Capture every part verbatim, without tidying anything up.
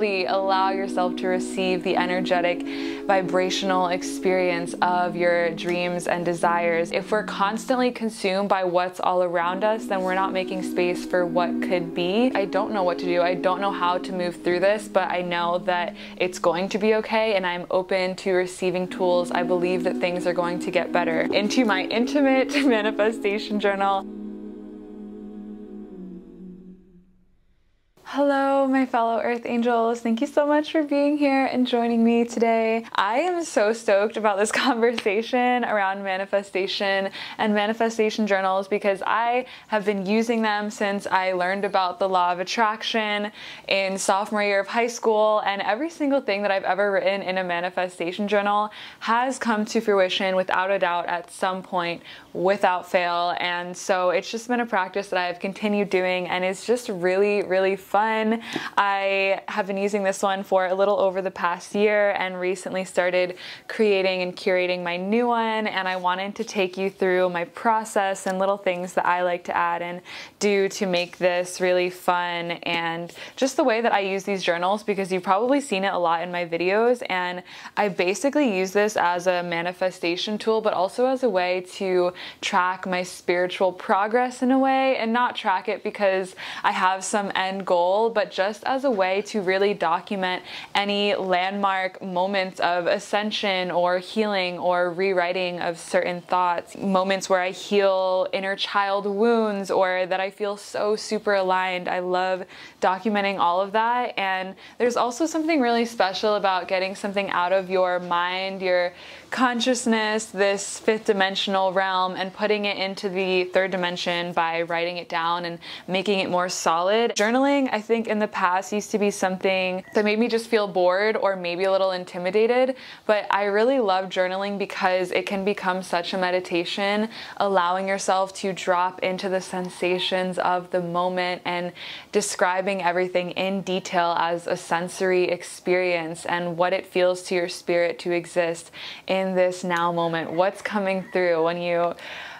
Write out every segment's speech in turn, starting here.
really allow yourself to receive the energetic, vibrational experience of your dreams and desires. If we're constantly consumed by what's all around us, then we're not making space for what could be. I don't know what to do. I don't know how to move through this, but I know that it's going to be okay, and I'm open to receiving tools. I believe that things are going to get better. Into my intimate manifestation journal. Hello, my fellow Earth Angels. Thank you so much for being here and joining me today. I am so stoked about this conversation around manifestation and manifestation journals because I have been using them since I learned about the law of attraction in sophomore year of high school, and every single thing that I've ever written in a manifestation journal has come to fruition without a doubt at some point without fail. And so it's just been a practice that I have continued doing, and it's just really, really fun. I have been using this one for a little over the past year and recently started creating and curating my new one, and I wanted to take you through my process and little things that I like to add and do to make this really fun, and just the way that I use these journals, because you've probably seen it a lot in my videos. And I basically use this as a manifestation tool, but also as a way to track my spiritual progress in a way, and not track it because I have some end goal, but just as a way to really document any landmark moments of ascension or healing or rewriting of certain thoughts, moments where I heal inner child wounds or that I feel so super aligned. I love documenting all of that. And there's also something really special about getting something out of your mind, your consciousness, this fifth dimensional realm, and putting it into the third dimension by writing it down and making it more solid. Journaling, I think in the past used to be something that made me just feel bored or maybe a little intimidated, but I really love journaling because it can become such a meditation, allowing yourself to drop into the sensations of the moment and describing everything in detail as a sensory experience and what it feels to your spirit to exist in this now moment. What's coming through when you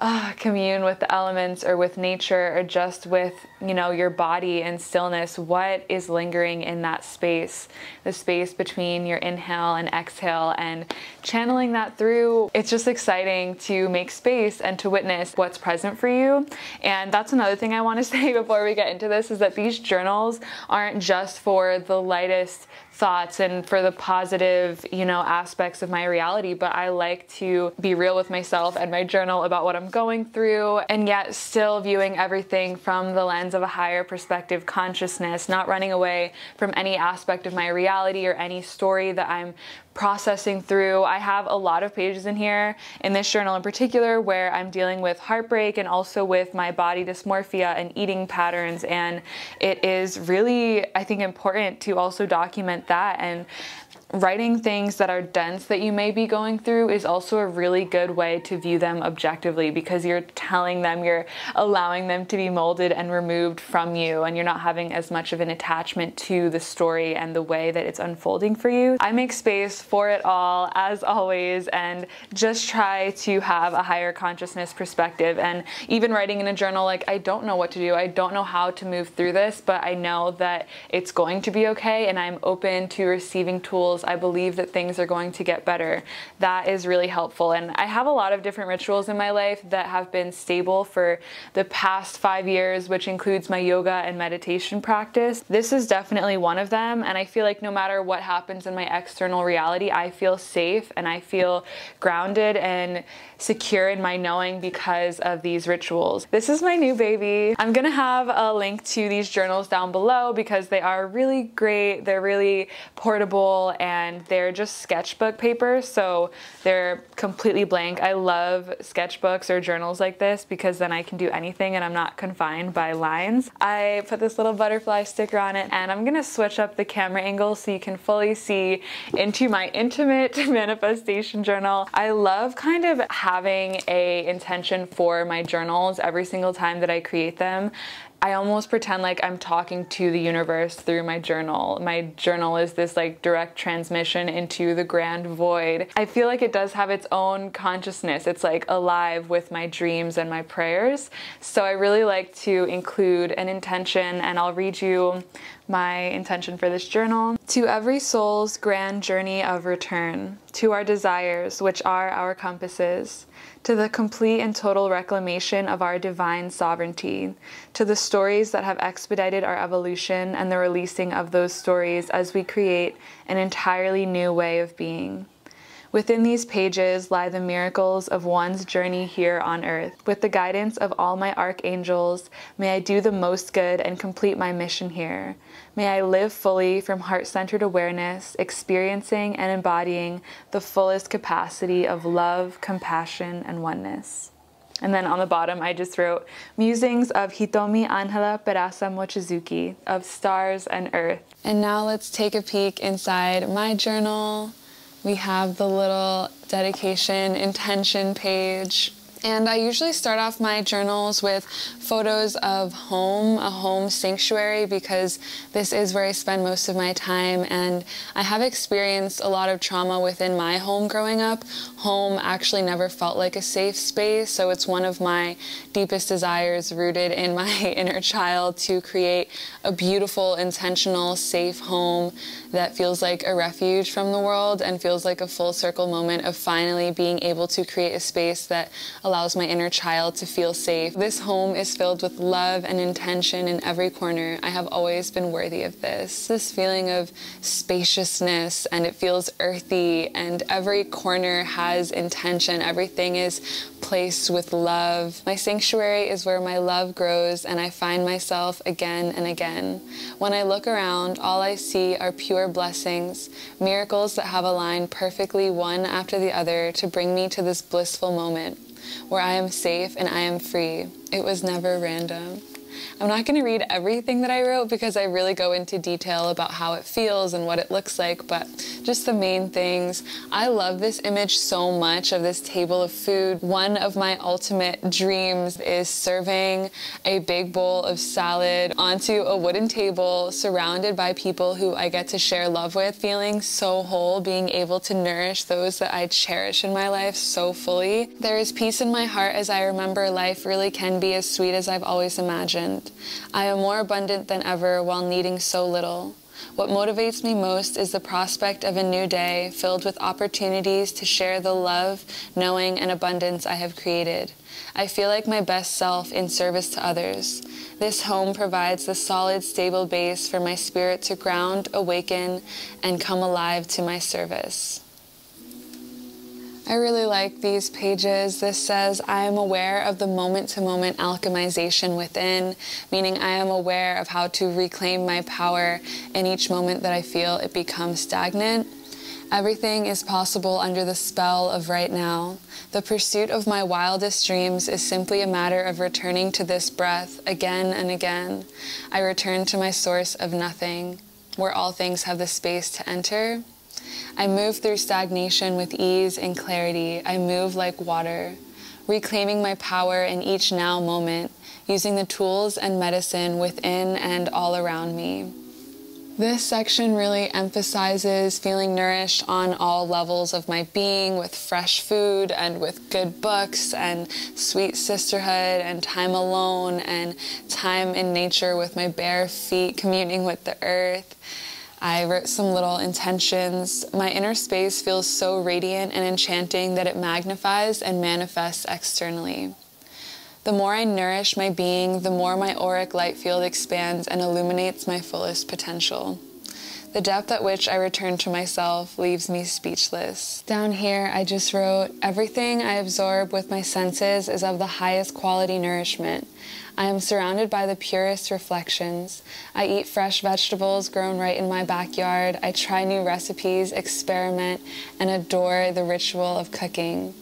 Uh, commune with the elements or with nature or just with, you know, your body and stillness. What is lingering in that space, the space between your inhale and exhale, and channeling that through. It's just exciting to make space and to witness what's present for you. And that's another thing I want to say before we get into this, is that these journals aren't just for the lightest thoughts and for the positive, you know, aspects of my reality, but I like to be real with myself and my journal about what I'm going through, and yet still viewing everything from the lens of a higher perspective consciousness, not running away from any aspect of my reality or any story that I'm processing through. I have a lot of pages in here, in this journal in particular, where I'm dealing with heartbreak and also with my body dysmorphia and eating patterns. And it is really, I think, important to also document that, and writing things that are dense that you may be going through is also a really good way to view them objectively, because you're telling them, you're allowing them to be molded and removed from you, and you're not having as much of an attachment to the story and the way that it's unfolding for you. I make space for it all, as always, and just try to have a higher consciousness perspective. And even writing in a journal, like, I don't know what to do, I don't know how to move through this, but I know that it's going to be okay, and I'm open to receiving tools. I believe that things are going to get better. That is really helpful. And I have a lot of different rituals in my life that have been stable for the past five years, which includes my yoga and meditation practice. This is definitely one of them. And I feel like no matter what happens in my external reality, I feel safe and I feel grounded and secure in my knowing because of these rituals. This is my new baby. I'm gonna have a link to these journals down below because they are really great. They're really portable, and they're just sketchbook paper, so they're completely blank. I love sketchbooks or journals like this because then I can do anything and I'm not confined by lines. I put this little butterfly sticker on it, and I'm gonna switch up the camera angle so you can fully see into my intimate manifestation journal. I love kind of having a intention for my journals every single time that I create them. I almost pretend like I'm talking to the universe through my journal. My journal is this like direct transmission into the grand void. I feel like it does have its own consciousness. It's like alive with my dreams and my prayers. So I really like to include an intention, and I'll read you my intention for this journal. To every soul's grand journey of return, to our desires, which are our compasses, to the complete and total reclamation of our divine sovereignty, to the stories that have expedited our evolution and the releasing of those stories as we create an entirely new way of being. Within these pages lie the miracles of one's journey here on earth. With the guidance of all my archangels, may I do the most good and complete my mission here. May I live fully from heart-centered awareness, experiencing and embodying the fullest capacity of love, compassion, and oneness. And then on the bottom, I just wrote, Musings of Hitomi Anhela Perasa Mochizuki, of Stars and Earth. And now let's take a peek inside my journal. We have the little dedication intention page. And I usually start off my journals with photos of home, a home sanctuary, because this is where I spend most of my time, and I have experienced a lot of trauma within my home growing up. Home actually never felt like a safe space, so it's one of my deepest desires rooted in my inner child to create a beautiful, intentional, safe home that feels like a refuge from the world and feels like a full circle moment of finally being able to create a space that allows my inner child to feel safe. This home is filled with love and intention in every corner. I have always been worthy of this. This feeling of spaciousness, and it feels earthy, and every corner has intention. Everything is placed with love. My sanctuary is where my love grows, and I find myself again and again. When I look around, all I see are pure blessings, miracles that have aligned perfectly one after the other to bring me to this blissful moment, where I am safe and I am free. It was never random. I'm not going to read everything that I wrote because I really go into detail about how it feels and what it looks like, but just the main things. I love this image so much of this table of food. One of my ultimate dreams is serving a big bowl of salad onto a wooden table surrounded by people who I get to share love with, feeling so whole, being able to nourish those that I cherish in my life so fully. There is peace in my heart as I remember life really can be as sweet as I've always imagined. I am more abundant than ever while needing so little. What motivates me most is the prospect of a new day filled with opportunities to share the love, knowing, and abundance I have created. I feel like my best self in service to others. This home provides the solid, stable base for my spirit to ground, awaken, and come alive to my service. I really like these pages. This says, I am aware of the moment-to-moment alchemization within, meaning I am aware of how to reclaim my power in each moment that I feel it becomes stagnant. Everything is possible under the spell of right now. The pursuit of my wildest dreams is simply a matter of returning to this breath again and again. I return to my source of nothing, where all things have the space to enter. I move through stagnation with ease and clarity. I move like water, reclaiming my power in each now moment, using the tools and medicine within and all around me. This section really emphasizes feeling nourished on all levels of my being, with fresh food and with good books and sweet sisterhood and time alone and time in nature with my bare feet communing with the earth. I wrote some little intentions. My inner space feels so radiant and enchanting that it magnifies and manifests externally. The more I nourish my being, the more my auric light field expands and illuminates my fullest potential. The depth at which I return to myself leaves me speechless. Down here, I just wrote, everything I absorb with my senses is of the highest quality nourishment. I am surrounded by the purest reflections. I eat fresh vegetables grown right in my backyard. I try new recipes, experiment, and adore the ritual of cooking.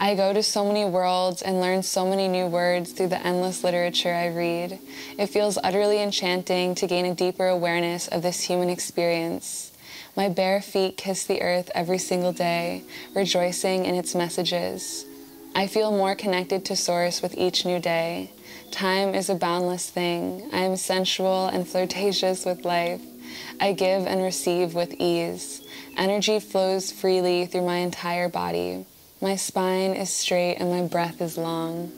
I go to so many worlds and learn so many new words through the endless literature I read. It feels utterly enchanting to gain a deeper awareness of this human experience. My bare feet kiss the earth every single day, rejoicing in its messages. I feel more connected to Source with each new day. Time is a boundless thing. I am sensual and flirtatious with life. I give and receive with ease. Energy flows freely through my entire body. My spine is straight and my breath is long.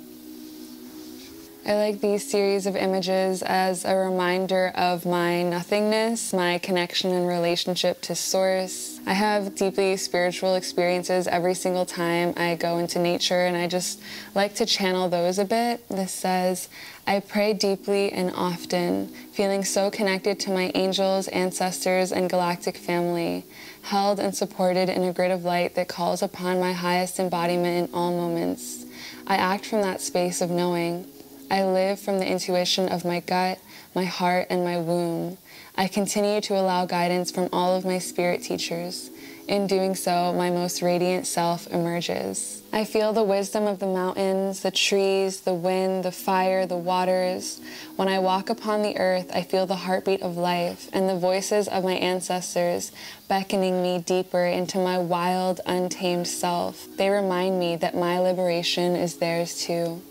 I like these series of images as a reminder of my nothingness, my connection and relationship to Source. I have deeply spiritual experiences every single time I go into nature, and I just like to channel those a bit. This says, I pray deeply and often, feeling so connected to my angels, ancestors, and galactic family, held and supported in a grid of light that calls upon my highest embodiment in all moments. I act from that space of knowing. I live from the intuition of my gut, my heart, and my womb. I continue to allow guidance from all of my spirit teachers. In doing so, my most radiant self emerges. I feel the wisdom of the mountains, the trees, the wind, the fire, the waters. When I walk upon the earth, I feel the heartbeat of life and the voices of my ancestors beckoning me deeper into my wild, untamed self. They remind me that my liberation is theirs too.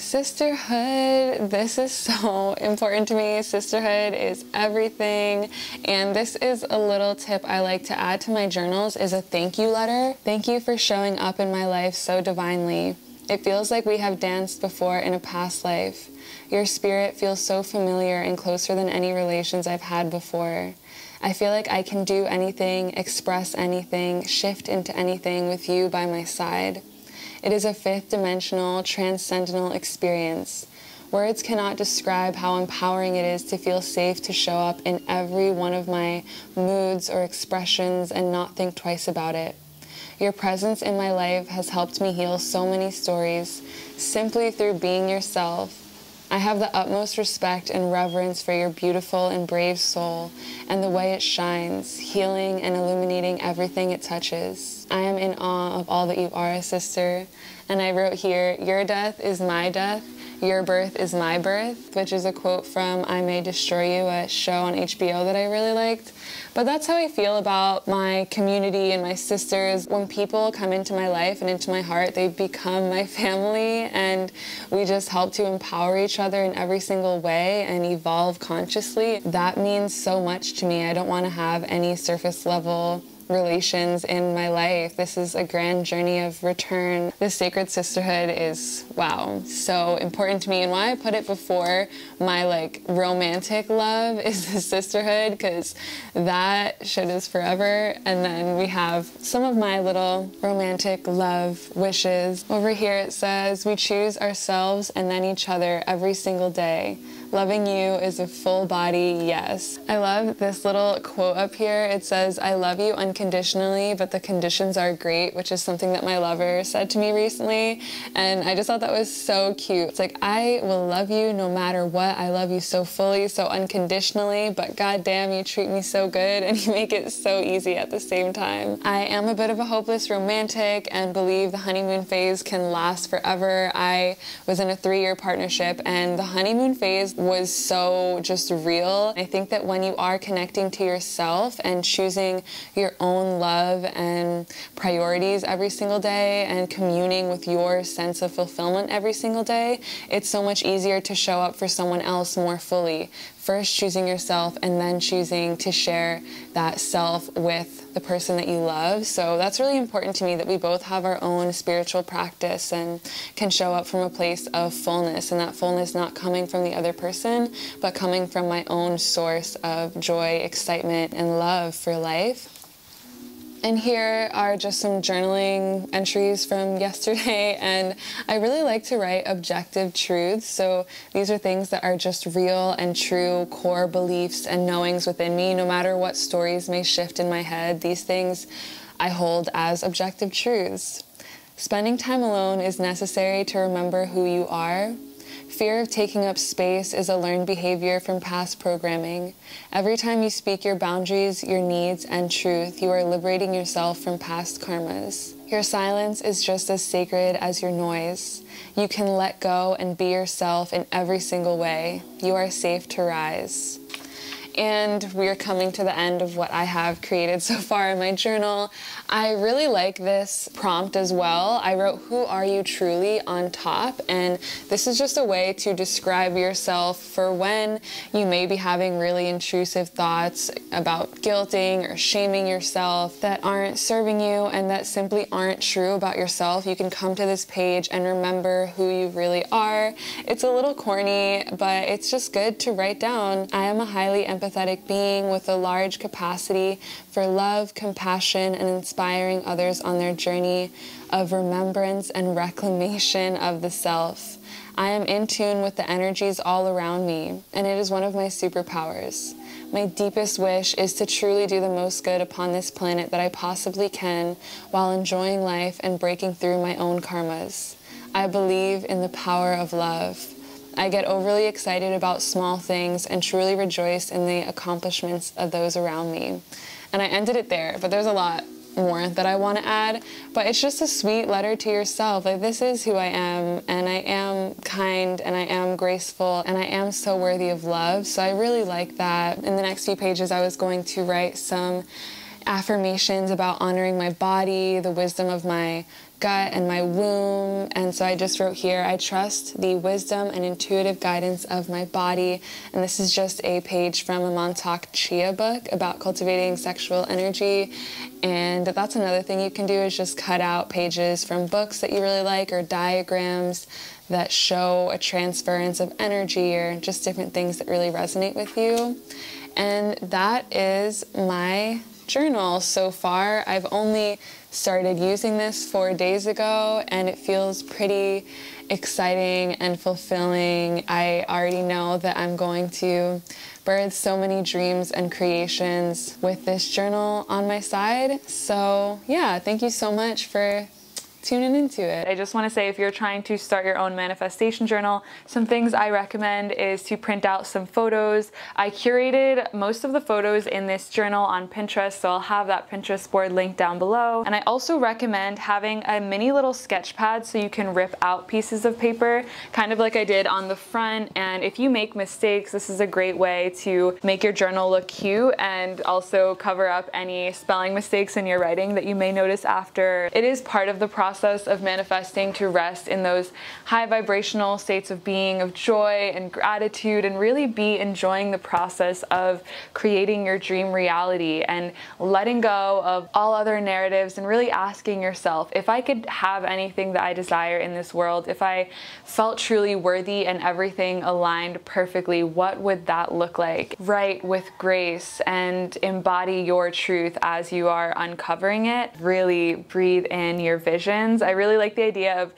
Sisterhood, this is so important to me. Sisterhood is everything. And this is a little tip I like to add to my journals is a thank you letter. Thank you for showing up in my life so divinely. It feels like we have danced before in a past life. Your spirit feels so familiar and closer than any relations I've had before. I feel like I can do anything, express anything, shift into anything with you by my side. It is a fifth-dimensional, transcendental experience. Words cannot describe how empowering it is to feel safe to show up in every one of my moods or expressions and not think twice about it. Your presence in my life has helped me heal so many stories simply through being yourself. I have the utmost respect and reverence for your beautiful and brave soul and the way it shines, healing and illuminating everything it touches. I am in awe of all that you are, sister. And I wrote here, your death is my death, your birth is my birth, which is a quote from I May Destroy You, a show on H B O that I really liked. But that's how I feel about my community and my sisters. When people come into my life and into my heart, they become my family, and we just help to empower each other in every single way and evolve consciously. That means so much to me. I don't want to have any surface level relations in my life. This is a grand journey of return. This sacred sisterhood is, wow, so important to me, and why I put it before my like romantic love is the sisterhood, because that shit is forever. And then we have some of my little romantic love wishes. Over here it says, we choose ourselves and then each other every single day. Loving you is a full body yes. I love this little quote up here. It says, I love you unconditionally, but the conditions are great, which is something that my lover said to me recently. And I just thought that was so cute. It's like, I will love you no matter what. I love you so fully, so unconditionally, but goddamn, you treat me so good and you make it so easy at the same time. I am a bit of a hopeless romantic and believe the honeymoon phase can last forever. I was in a three-year partnership and the honeymoon phase was so just real. I think that when you are connecting to yourself and choosing your own love and priorities every single day and communing with your sense of fulfillment every single day, it's so much easier to show up for someone else more fully. First choosing yourself and then choosing to share that self with the person that you love. So that's really important to me, that we both have our own spiritual practice and can show up from a place of fullness, and that fullness not coming from the other person, but coming from my own source of joy, excitement, and love for life. And here are just some journaling entries from yesterday, and I really like to write objective truths. So these are things that are just real and true core beliefs and knowings within me. No matter what stories may shift in my head, these things I hold as objective truths. Spending time alone is necessary to remember who you are. Fear of taking up space is a learned behavior from past programming. Every time you speak your boundaries, your needs, and truth, you are liberating yourself from past karmas. Your silence is just as sacred as your noise. You can let go and be yourself in every single way. You are safe to rise. and we are coming to the end of what I have created so far in my journal. I really like this prompt as well. I wrote, "Who are you truly?" on top, and this is just a way to describe yourself for when you may be having really intrusive thoughts about guilting or shaming yourself that aren't serving you and that simply aren't true about yourself. You can come to this page and remember who you really are. It's a little corny, but it's just good to write down. I am a highly empathetic being with a large capacity for love, compassion, and inspiring others on their journey of remembrance and reclamation of the self. I am in tune with the energies all around me, and it is one of my superpowers. My deepest wish is to truly do the most good upon this planet that I possibly can while enjoying life and breaking through my own karmas. I believe in the power of love. I get overly excited about small things and truly rejoice in the accomplishments of those around me. And I ended it there, but there's a lot more that I want to add, but it's just a sweet letter to yourself. Like, this is who I am, and I am kind, and I am graceful, and I am so worthy of love. So I really like that. In the next few pages, I was going to write some affirmations about honoring my body, the wisdom of my gut and my womb, and so I just wrote here, I trust the wisdom and intuitive guidance of my body. And this is just a page from a Montauk Chia book about cultivating sexual energy, and that's another thing you can do, is just cut out pages from books that you really like or diagrams that show a transference of energy or just different things that really resonate with you. And that is my journal so far. I've only started using this four days ago, and it feels pretty exciting and fulfilling. I already know that I'm going to birth so many dreams and creations with this journal on my side. So yeah, thank you so much for tuning into it. I just want to say, if you're trying to start your own manifestation journal, some things I recommend is to print out some photos. I curated most of the photos in this journal on Pinterest, so I'll have that Pinterest board linked down below. And I also recommend having a mini little sketch pad so you can rip out pieces of paper, kind of like I did on the front. And if you make mistakes, this is a great way to make your journal look cute and also cover up any spelling mistakes in your writing that you may notice after. It is part of the process process of manifesting to rest in those high vibrational states of being, of joy and gratitude, and really be enjoying the process of creating your dream reality and letting go of all other narratives and really asking yourself, if I could have anything that I desire in this world, if I felt truly worthy and everything aligned perfectly, what would that look like? Write with grace and embody your truth as you are uncovering it. Really breathe in your vision. I really like the idea of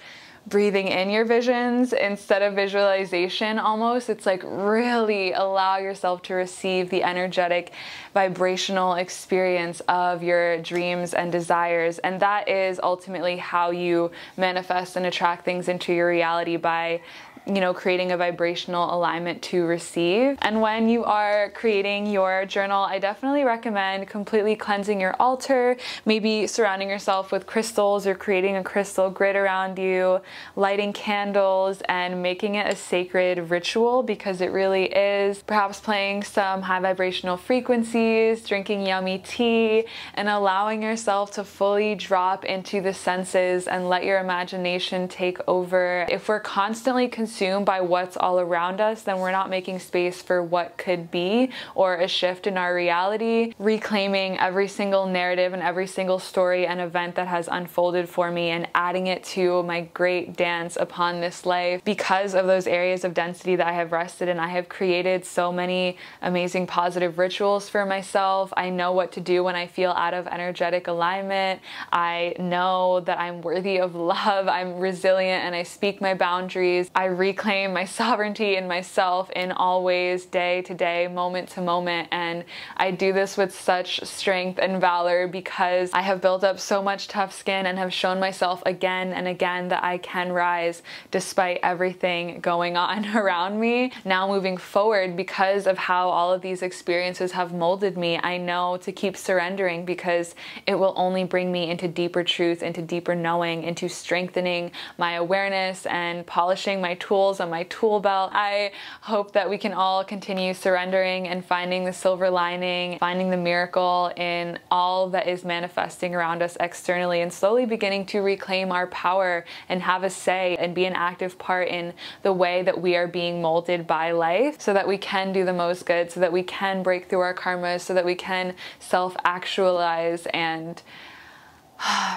breathing in your visions instead of visualization almost. It's like, really allow yourself to receive the energetic, vibrational experience of your dreams and desires. And that is ultimately how you manifest and attract things into your reality, by you know, creating a vibrational alignment to receive. And when you are creating your journal, I definitely recommend completely cleansing your altar, maybe surrounding yourself with crystals or creating a crystal grid around you, lighting candles and making it a sacred ritual, because it really is. Perhaps playing some high vibrational frequencies, drinking yummy tea, and allowing yourself to fully drop into the senses and let your imagination take over. If we're constantly consuming by what's all around us, then we're not making space for what could be or a shift in our reality. Reclaiming every single narrative and every single story and event that has unfolded for me and adding it to my great dance upon this life. Because of those areas of density that I have rested in, I have created so many amazing positive rituals for myself. I know what to do when I feel out of energetic alignment. I know that I'm worthy of love, I'm resilient, and I speak my boundaries. I really reclaim my sovereignty in myself in all ways, day to day, moment to moment. And I do this with such strength and valor because I have built up so much tough skin and have shown myself again and again that I can rise despite everything going on around me. Now moving forward, because of how all of these experiences have molded me, I know to keep surrendering, because it will only bring me into deeper truth, into deeper knowing, into strengthening my awareness and polishing my tools tools on my tool belt. I hope that we can all continue surrendering and finding the silver lining, finding the miracle in all that is manifesting around us externally, and slowly beginning to reclaim our power and have a say and be an active part in the way that we are being molded by life, so that we can do the most good, so that we can break through our karmas, so that we can self-actualize and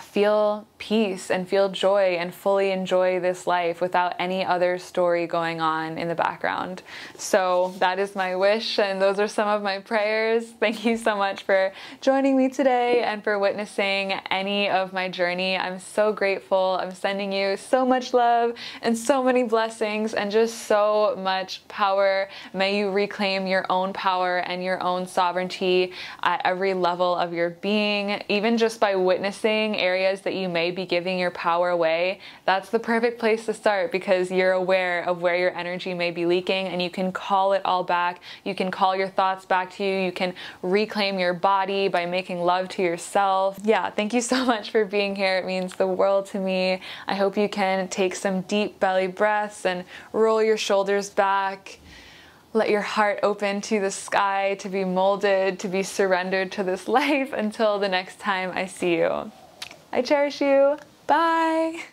feel peace and feel joy and fully enjoy this life without any other story going on in the background. So that is my wish, and those are some of my prayers. Thank you so much for joining me today and for witnessing any of my journey. I'm so grateful. I'm sending you so much love and so many blessings and just so much power. May you reclaim your own power and your own sovereignty at every level of your being, even just by witnessing areas that you may be giving your power away. That's the perfect place to start, because you're aware of where your energy may be leaking and you can call it all back. You can call your thoughts back to you. You can reclaim your body by making love to yourself. Yeah, thank you so much for being here. It means the world to me. I hope you can take some deep belly breaths and roll your shoulders back. Let your heart open to the sky, to be molded, to be surrendered to this life. Until the next time I see you. I cherish you. Bye.